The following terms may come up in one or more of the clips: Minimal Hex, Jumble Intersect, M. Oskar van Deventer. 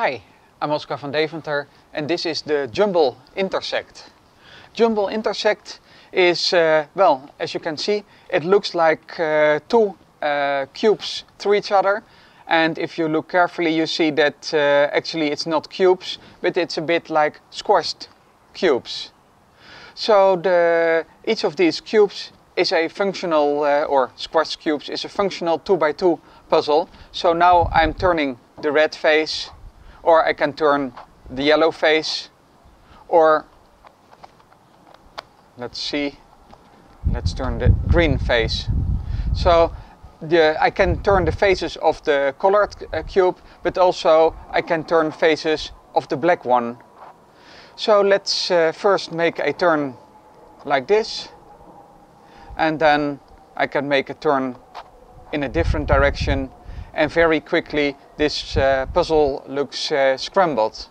Hi, I'm Oskar van Deventer and this is the Jumble Intersect. Jumble Intersect is, well, as you can see, it looks like two cubes to each other, and if you look carefully you see that actually it's not cubes, but it's a bit like squashed cubes. So each of these cubes is a functional, or squashed cubes, is a functional 2x2 puzzle. So now I'm turning the red face, or I can turn the yellow face, or let's turn the green face. So I can turn the faces of the colored cube, but also I can turn faces of the black one. So let's first make a turn like this, and then I can make a turn in a different direction, and very quickly this puzzle looks scrambled.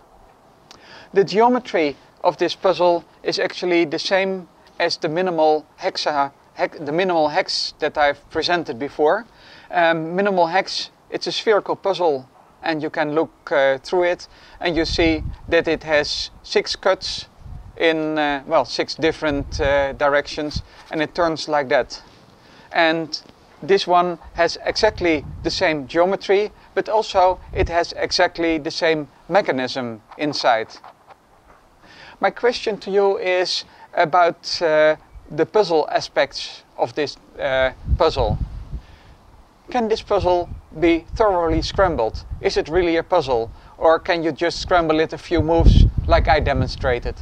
The geometry of this puzzle is actually the same as the minimal hex that I've presented before. Minimal hex, it's a spherical puzzle, and you can look through it and you see that it has 6 cuts in, well, 6 different directions, and it turns like that. And this one has exactly the same geometry, but also it has exactly the same mechanism inside. My question to you is about the puzzle aspects of this puzzle. Can this puzzle be thoroughly scrambled? Is it really a puzzle, or can you just scramble it a few moves like I demonstrated?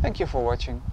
Thank you for watching.